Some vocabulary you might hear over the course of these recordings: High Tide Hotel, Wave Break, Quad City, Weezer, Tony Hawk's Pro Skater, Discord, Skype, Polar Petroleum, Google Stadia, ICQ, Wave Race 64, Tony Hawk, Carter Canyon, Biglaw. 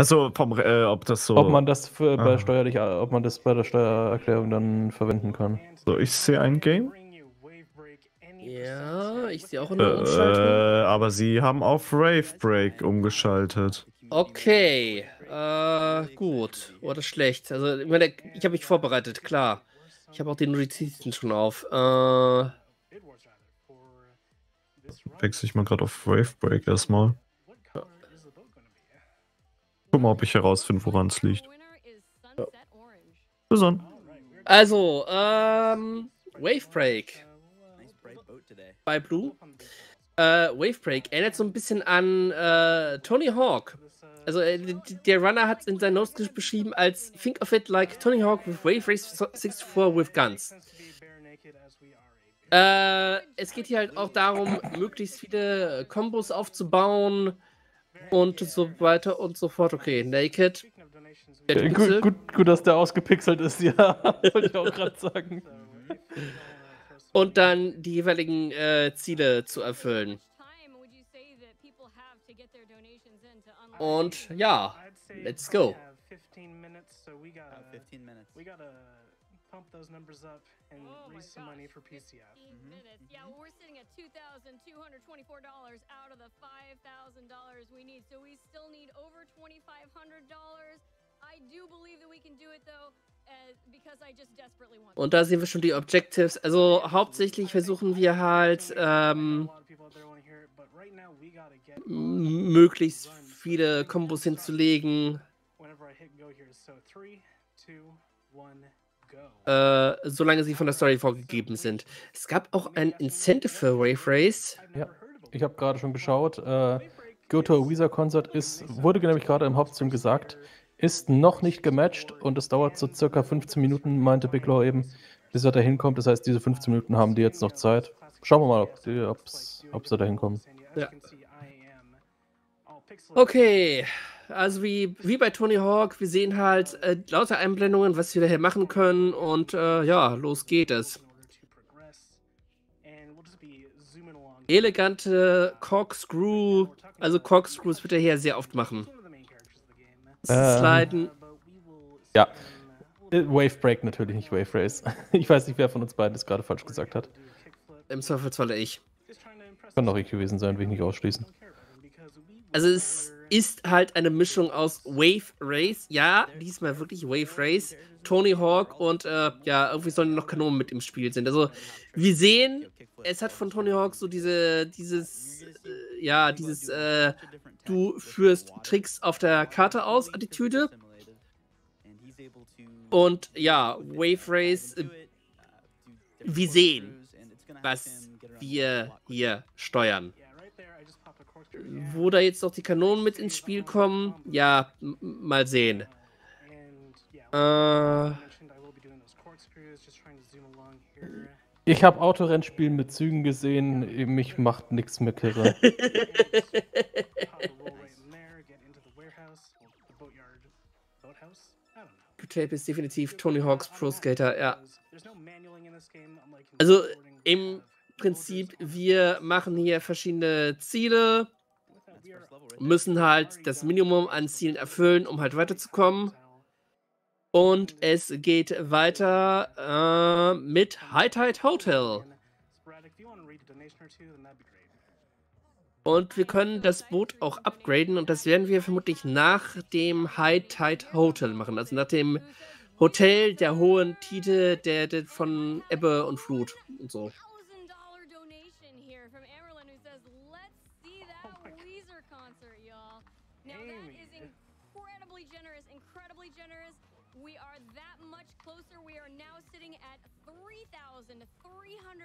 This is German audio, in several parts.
Achso, ob das so... Ob man das für, bei steuerlich, ob man das bei der Steuererklärung dann verwenden kann. So, ich sehe ein Game. Ja, ich sehe auch eine Umschaltung. Aber sie haben auf Rave Break umgeschaltet. Okay, gut oder schlecht. Also ich habe mich vorbereitet, klar. Ich habe auch den Notizen schon auf. Wechsle ich mal gerade auf Wave Break erstmal. Ja. Guck mal, ob ich herausfinde, woran es liegt. Ja. Bis dann. Also, Wave Break. Bei Blue. Wave Break erinnert so ein bisschen an Tony Hawk. Also der Runner hat es in seinen Notes beschrieben als Think of it like Tony Hawk with Wave Race 64 with Guns. Es geht hier halt auch darum, möglichst viele Kombos aufzubauen und so weiter und so fort. Okay, Naked. Gut, dass der ausgepixelt ist, ja. Wollte ich auch gerade sagen. Und dann die jeweiligen Ziele zu erfüllen. Und ja, let's go. Und da sehen wir schon die Objectives. Also hauptsächlich versuchen wir halt möglichst viele Kombos hinzulegen. Solange sie von der Story vorgegeben sind. Es gab auch ein Incentive für Wave Race. Ja, ich habe gerade schon geschaut. Go to a Weezer Concert ist, wurde nämlich gerade im Hauptstream gesagt, ist noch nicht gematcht und es dauert so circa 15 Minuten, meinte Biglaw eben, bis er da hinkommt. Das heißt, diese 15 Minuten haben die jetzt noch Zeit. Schauen wir mal, ob sie da hinkommen. Ja. Okay, also wie bei Tony Hawk, wir sehen halt lauter Einblendungen, was wir daher machen können und ja, los geht es. Elegante Corkscrew, also Corkscrews wird er hier sehr oft machen. Sliden. Ja. Wave Break natürlich, nicht Wave Race. Ich weiß nicht, wer von uns beiden das gerade falsch gesagt hat. Im Zweifelsfalle ich. Kann doch ich gewesen sein, will ich nicht ausschließen. Also es ist halt eine Mischung aus Wave Race, ja, diesmal wirklich Wave Race, Tony Hawk und ja, irgendwie sollen noch Kanonen mit im Spiel sind. Also wir sehen, es hat von Tony Hawk so dieses du führst Tricks auf der Karte aus Attitüde. Und ja, Wave Race, wir sehen, was wir hier steuern. Wo da jetzt noch die Kanonen mit ins Spiel kommen, ja, mal sehen. Ich habe Autorennspielen mit Zügen gesehen, mich macht nichts mehr kirre. Tape ist definitiv Tony Hawk's Pro Skater, ja. Also im Prinzip, wir machen hier verschiedene Ziele, müssen halt das Minimum an Zielen erfüllen, um halt weiterzukommen. Und es geht weiter mit High Tide Hotel. Und wir können das Boot auch upgraden und das werden wir vermutlich nach dem High Tide Hotel machen. Also nach dem Hotel der hohen Tide, der von Ebbe und Flut und so.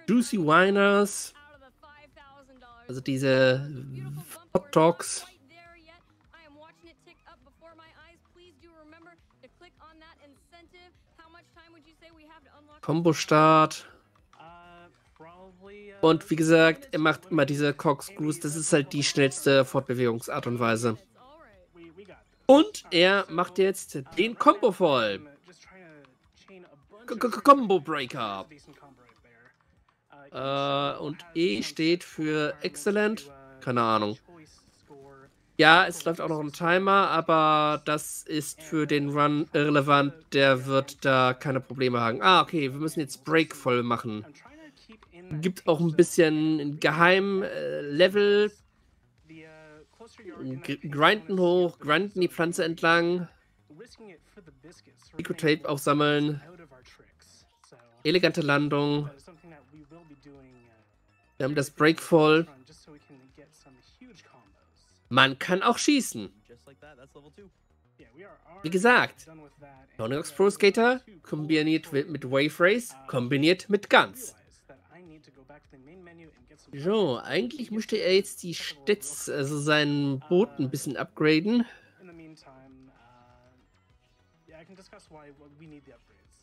Juicy Winers. Also diese Hot Dogs. Combo-Start. Und wie gesagt, er macht immer diese Corkscrews. Das ist halt die schnellste Fortbewegungsart und Weise. Und er macht jetzt den Combo voll. Combo-Breaker. Und E steht für Excellent. Keine Ahnung. Ja, es läuft auch noch ein Timer, aber das ist für den Run irrelevant. Der wird da keine Probleme haben. Ah, okay, wir müssen jetzt Break voll machen. Gibt auch ein bisschen geheim Level. Grinden hoch, grinden die Pflanze entlang. Eco-Tape aufsammeln. Elegante Landung. Wir haben das Break voll. Man kann auch schießen. Wie gesagt, Tony Hawk's Pro Skater kombiniert mit Wave Race, kombiniert mit Guns. So, eigentlich müsste er jetzt die Städts, also sein Boot, ein bisschen upgraden.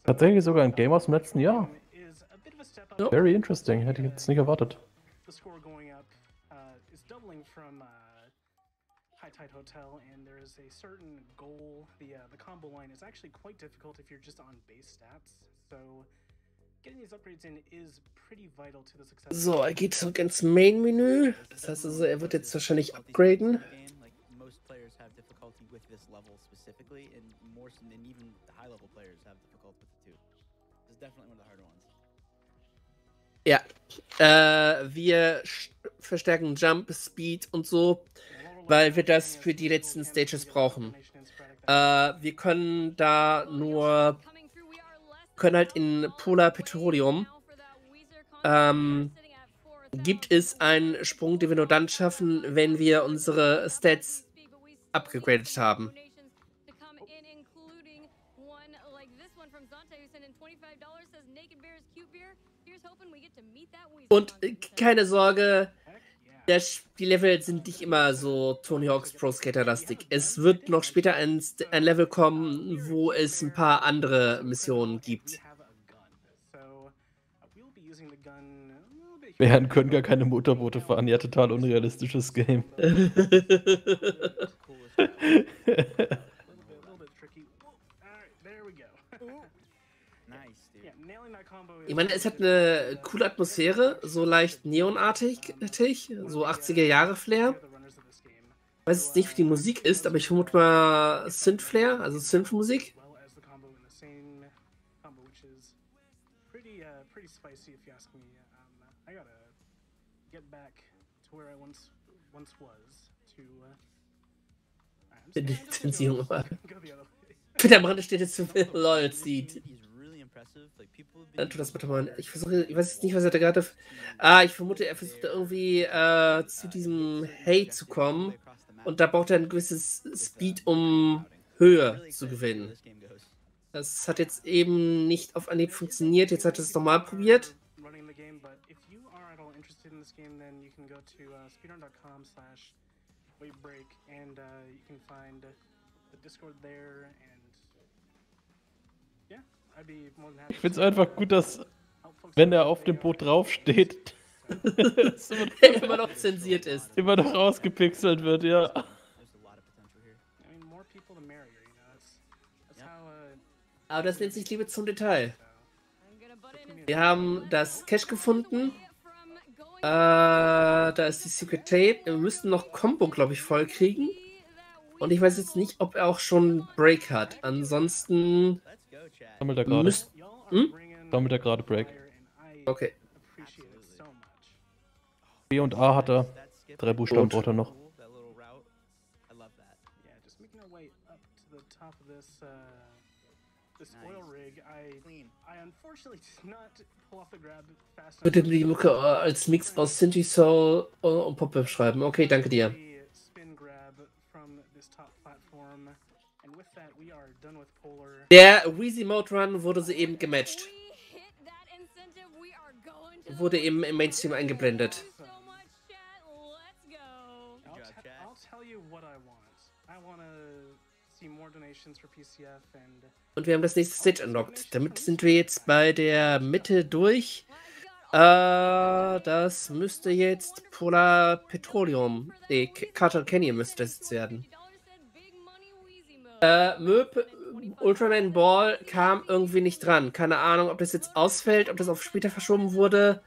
Tatsächlich sogar ein Game aus dem letzten Jahr. So. Very interesting, hätte ich jetzt nicht erwartet. High Tide Hotel, and there is a certain goal. The combo line is actually quite difficult if you're just on base stats. So getting these upgrades in is pretty vital to the success. So, er geht zurück ins Main-Menü. Das heißt also, er wird jetzt wahrscheinlich upgraden. Ja, wir verstärken Jump, Speed und so, weil wir das für die letzten Stages brauchen. Wir können da nur, halt in Polar Petroleum, gibt es einen Sprung, den wir nur dann schaffen, wenn wir unsere Stats abgegradet haben. Und keine Sorge, die Level sind nicht immer so Tony Hawk's Pro Skater-lastig. Es wird noch später ein Level kommen, wo es ein paar andere Missionen gibt. Wir können gar keine Motorboote fahren. Ja, total unrealistisches Game. Ich meine, es hat eine coole Atmosphäre, so leicht neonartig, so 80er-Jahre-Flair. Ich weiß jetzt nicht, wie die Musik ist, aber ich vermute mal Synth-Flair, also Synth-Musik. Der Brand steht jetzt zu viel LOL sieht. Dann tu das bitte mal. Ich versuche, ich weiß jetzt nicht, was er da gerade. Ich vermute, er versucht irgendwie zu diesem Hey zu kommen. Und da braucht er ein gewisses Speed, um Höhe zu gewinnen. Das hat jetzt eben nicht auf Anhieb funktioniert. Jetzt hat er es nochmal probiert. Ich finde es einfach gut, dass, wenn er auf dem Boot draufsteht, immer noch zensiert ist. Immer noch ausgepixelt wird, ja. Aber das nennt sich Liebe zum Detail. Wir haben das Cache gefunden. Da ist die Secret Tape. Wir müssten noch Combo, glaube ich, voll kriegen. Und ich weiß jetzt nicht, ob er auch schon Break hat. Ansonsten sammelt er gerade. Sammelt er gerade Break. Okay. B und A hat er. 3 Buchstaben braucht er noch. Bitte die Mucke als Mix aus Synthi Soul und Pop-Up schreiben. Okay, danke dir. Der Weezy Mode Run wurde sie eben gematcht. Wurde eben im Mainstream eingeblendet. Und wir haben das nächste Stage unlocked. Damit sind wir jetzt bei der Mitte durch. Das müsste jetzt Polar Petroleum, Carter Canyon müsste das jetzt werden. Möb, Ultraman Ball kam irgendwie nicht dran. Keine Ahnung, ob das jetzt ausfällt, ob das auf später verschoben wurde.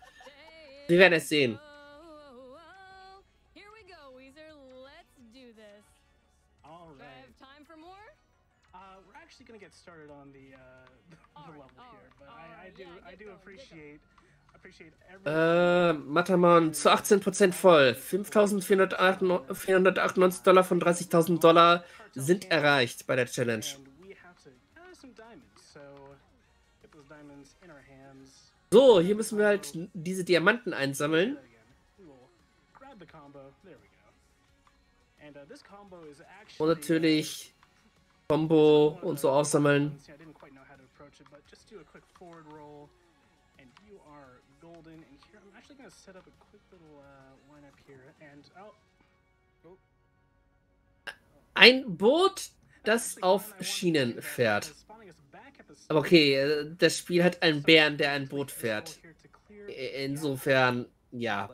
Wir werden es sehen. We're actually going to get started on the level here, but I do appreciate everything. Mattermann zu 18% voll. 5.498 Dollar von 30.000 Dollar sind erreicht bei der Challenge. So, hier müssen wir halt diese Diamanten einsammeln. Und natürlich Combo und so aufsammeln. Ein Boot, das auf Schienen fährt. Aber okay, das Spiel hat einen Bären, der ein Boot fährt. Insofern, ja.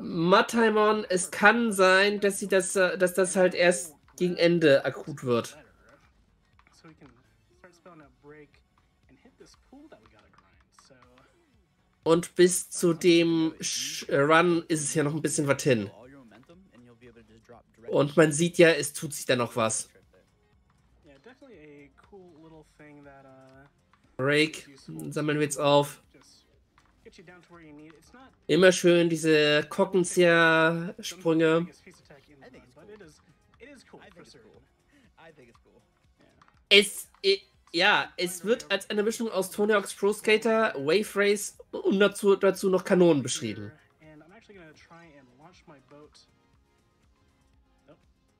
Mattermann, es kann sein, dass das halt erst gegen Ende akut wird. Und bis zu dem Run ist es ja noch ein bisschen was hin. Und man sieht ja, es tut sich da noch was. Break sammeln wir jetzt auf. Immer schön diese Korkenzieher-Sprünge. Es wird als eine Mischung aus Tony Hawk's Pro Skater, Wave Race und dazu noch Kanonen beschrieben.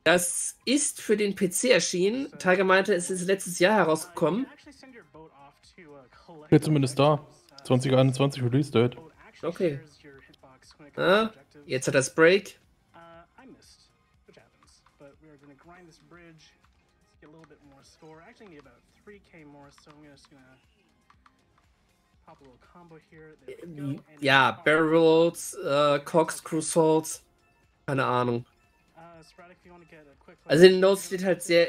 Das ist für den PC erschienen. Tiger meinte, es ist letztes Jahr herausgekommen. Jetzt zumindest da. 2021 Release Date. Okay. Ah, jetzt hat das Break. Ja, Barrel Rolls, Corkscrew Salts. Keine Ahnung. Also in den Notes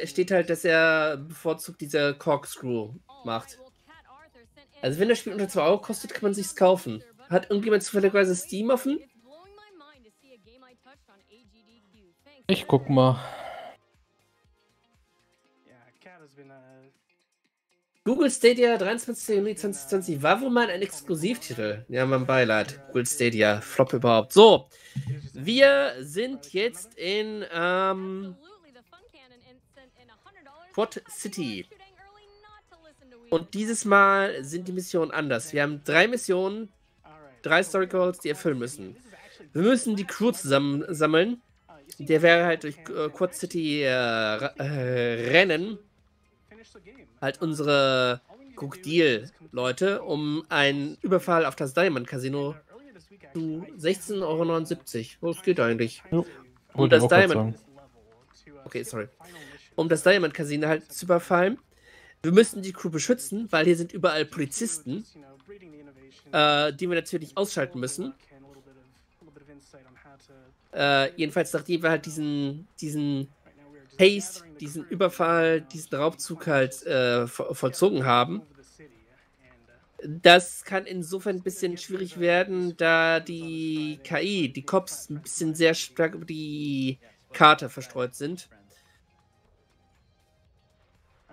steht halt, dass er bevorzugt diese Corkscrew macht. Also wenn das Spiel unter 2 Euro kostet, kann man sich's kaufen. Hat irgendjemand zufälligerweise Steam offen? Ich guck mal. Google Stadia 23. Juni 2020 war wohl mal ein Exklusivtitel. Ja, mein Beileid. Google Stadia, Flop überhaupt. So, wir sind jetzt in Quad City. Und dieses Mal sind die Missionen anders. Wir haben 3 Missionen, 3 Story Goals, die erfüllen müssen. Wir müssen die Crew zusammensammeln. Der wäre halt durch Quad City rennen. Halt unsere Cook-Deal-Leute, um einen Überfall auf das Diamond Casino zu 16,79 €. Oh, das geht eigentlich. Ja. Um das Diamond. Okay, sorry. Um das Diamond Casino halt zu überfallen. Wir müssen die Crew beschützen, weil hier sind überall Polizisten, die wir natürlich ausschalten müssen. Jedenfalls nachdem wir halt diesen Haste, diesen Überfall, diesen Raubzug halt vollzogen haben. Das kann insofern ein bisschen schwierig werden, da die KI, die Cops, ein bisschen sehr stark über die Karte verstreut sind.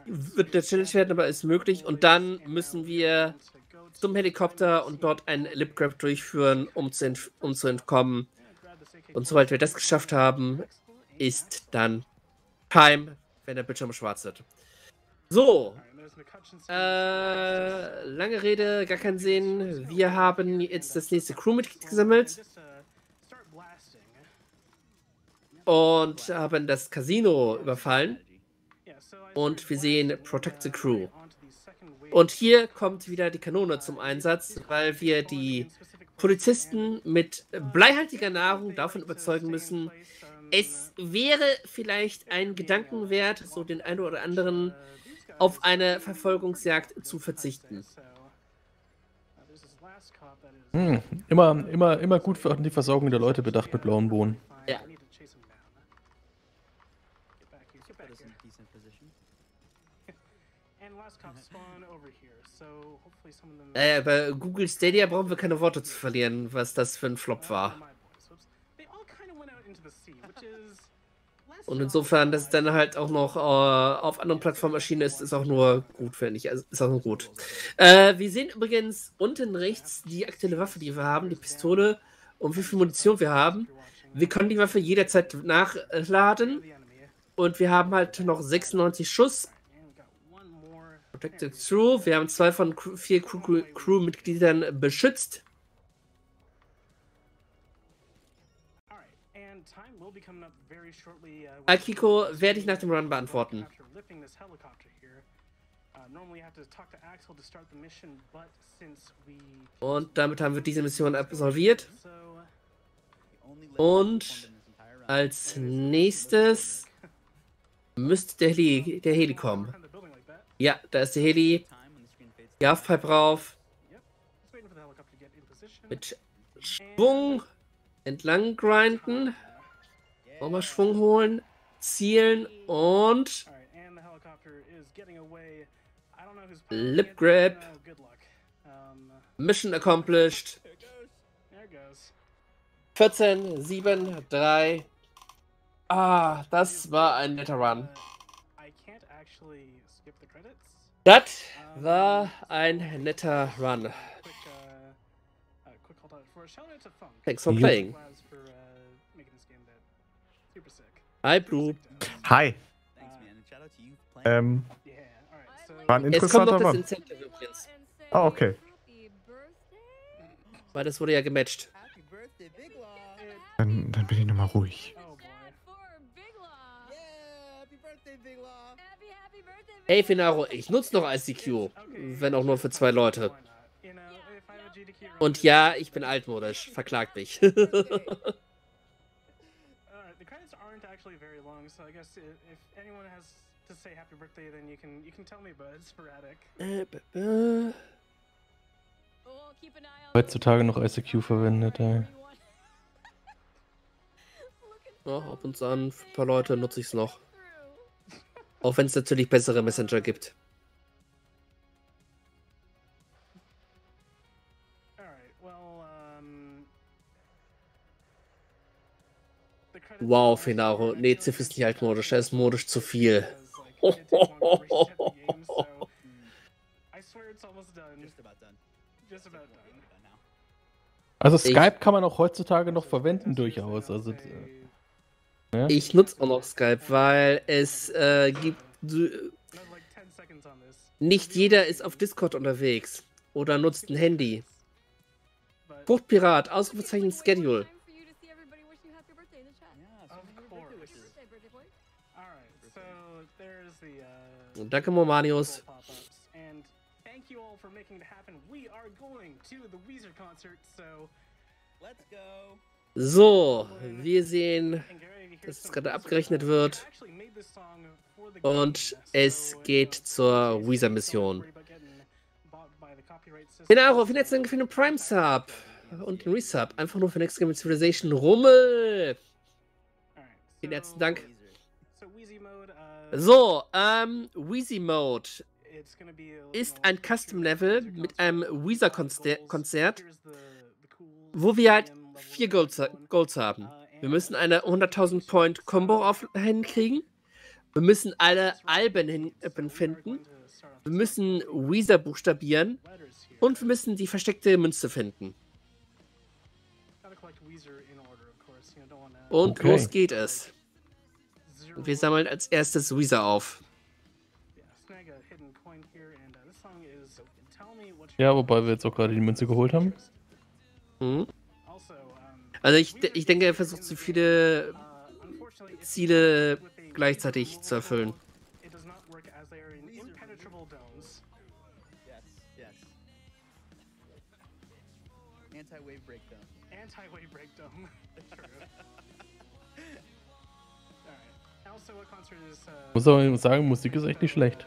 Wird eine Challenge werden, aber ist möglich. Und dann müssen wir zum Helikopter und dort einen Lipgrab durchführen, um zu entkommen. Und sobald wir das geschafft haben, ist dann Time, wenn der Bildschirm schwarz wird. So. Lange Rede, gar keinen Sinn. Wir haben jetzt das nächste Crewmitglied gesammelt. Und haben das Casino überfallen. Und wir sehen Protect the Crew. Und hier kommt wieder die Kanone zum Einsatz, weil wir die Polizisten mit bleihaltiger Nahrung davon überzeugen müssen, es wäre vielleicht ein Gedankenwert, so den einen oder anderen, auf eine Verfolgungsjagd zu verzichten. Hm, immer gut für die Versorgung der Leute bedacht mit blauen Bohnen. Ja. Bei Google Stadia brauchen wir keine Worte zu verlieren, was das für ein Flop war. Und insofern, dass es dann halt auch noch auf anderen Plattformen erschienen ist, ist auch nur gut, finde ich. Also ist auch nur gut. Wir sehen übrigens unten rechts die aktuelle Waffe, die wir haben, die Pistole und wie viel Munition wir haben. Wir können die Waffe jederzeit nachladen. Und wir haben halt noch 96 Schuss. Protected Crew. Wir haben 2 von 4 Crewmitgliedern beschützt. Akiko werde ich nach dem Run beantworten. Und damit haben wir diese Mission absolviert. Und als nächstes müsste der Heli kommen. Ja, da ist der Heli. Die Halfpipe rauf. Mit Schwung entlang grinden. Nochmal Schwung holen, zielen und Lip Grab. Mission accomplished. 14, 7, 3. Ah, das war ein netter Run. Das war ein netter Run. Thanks for playing. Hi, Blue. Hi. War ein interessanter Run. Es kommt noch das Incentive übrigens. Ah, okay. Weil das wurde ja gematcht. Dann bin ich nochmal ruhig. Hey, Finaro, ich nutze noch ICQ. Wenn auch nur für 2 Leute. Und ja, ich bin altmodisch. Verklagt mich. Heutzutage noch ICQ verwendet, ey. Ja, ab und an, für ein paar Leute nutze ich es noch. Auch wenn es natürlich bessere Messenger gibt. Wow, Finaro. Nee, Ziff ist nicht altmodisch. Er ist modisch zu viel. Also Skype kann man auch heutzutage noch verwenden, durchaus. Also, ja. Ich nutze auch noch Skype, weil es gibt... Nicht jeder ist auf Discord unterwegs oder nutzt ein Handy. Fruchtpirat, Ausrufezeichen Schedule. Danke, Momanius. So, wir sehen, dass es gerade abgerechnet wird. Und es geht zur Weezer-Mission. Finaro, vielen herzlichen Dank für den Prime-Sub und den Resub. Einfach nur für Next Game Civilization. Rummel! Vielen herzlichen Dank. So, Weezy Mode ist ein Custom-Level mit einem Weezer-Konzert, wo wir halt 4 Golds haben. Wir müssen eine 100.000 Point Combo hinkriegen. Wir müssen alle Alben finden. Wir müssen Weezer buchstabieren. Und wir müssen die versteckte Münze finden. Und okay, los geht es. Und wir sammeln als erstes Weezer auf. Ja, wobei wir jetzt auch gerade die Münze geholt haben. Mhm. Also ich denke, er versucht so viele Ziele gleichzeitig zu erfüllen. Muss aber sagen, Musik ist echt nicht schlecht.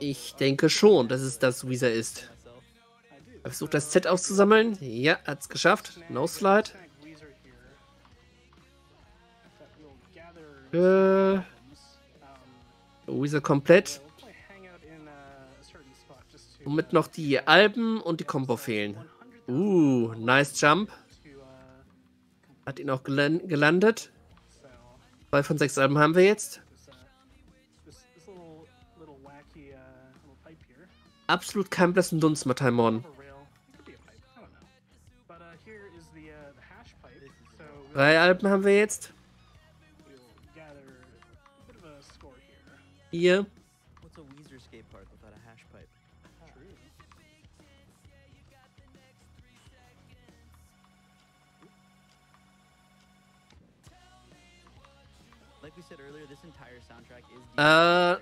Ich denke schon, dass es das Weezer ist. Er versucht das Z aufzusammeln. Ja, hat's geschafft. No Slide. Weezer komplett. Womit noch die Alben und die Combo fehlen. Nice Jump. Hat ihn auch gelandet. 2 von 6 Alben haben wir jetzt. Absolut kein blassen Dunst, Mataimon. 3 Alben haben wir jetzt. Hier.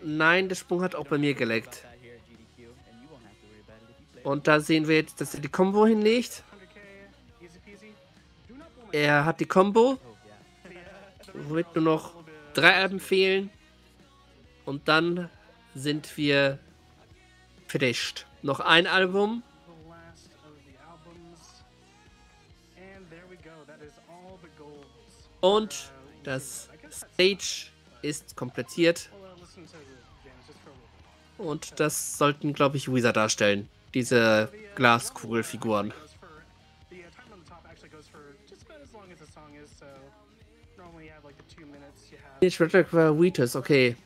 Nein, der Sprung hat auch bei mir geleckt. Und da sehen wir jetzt, dass er die Combo hinlegt. Er hat die Combo. Womit nur noch 3 Alben fehlen. Und dann sind wir finished. Noch ein Album. Und das Stage ist komplettiert. Und das sollten, glaube ich, Weezer darstellen. Diese Glaskugelfiguren. Ich würde sagen, Weezer, okay.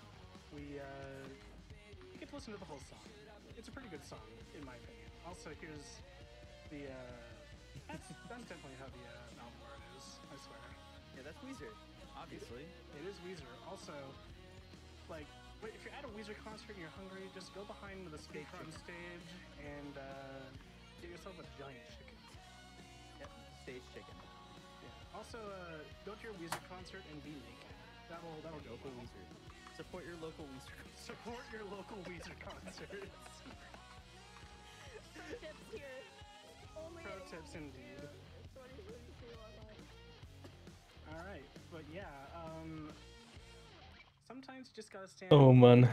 Oh Mann.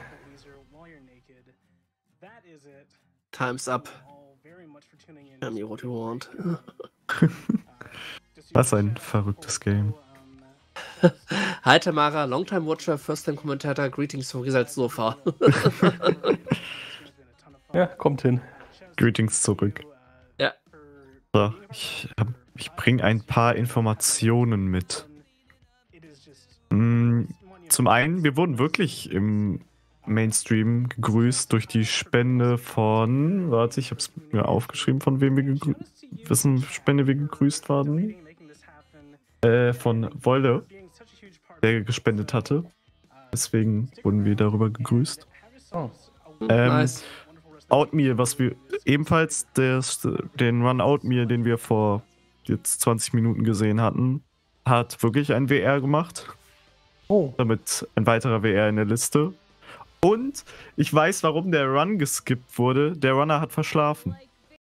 Time's up. Tell me what you want. Was ein verrücktes Game. Hi Tamara, Longtime Watcher, First-Time Kommentator, Greetings from Results Sofa. Ja, kommt hin. Greetings zurück. Ja. So, ich bringe ein paar Informationen mit. Zum einen, wir wurden wirklich im Mainstream gegrüßt durch die Spende von, warte, ich hab's mir aufgeschrieben, von wem wir gegrüßt waren. Von Wolle, der gespendet hatte. Deswegen wurden wir darüber gegrüßt. Oh. Nice. Outmeal, was wir ebenfalls den Run Outmeal, den wir vor jetzt 20 Minuten gesehen hatten, hat wirklich ein WR gemacht. Oh. Damit ein weiterer WR in der Liste. Und ich weiß, warum der Run geskippt wurde. Der Runner hat verschlafen.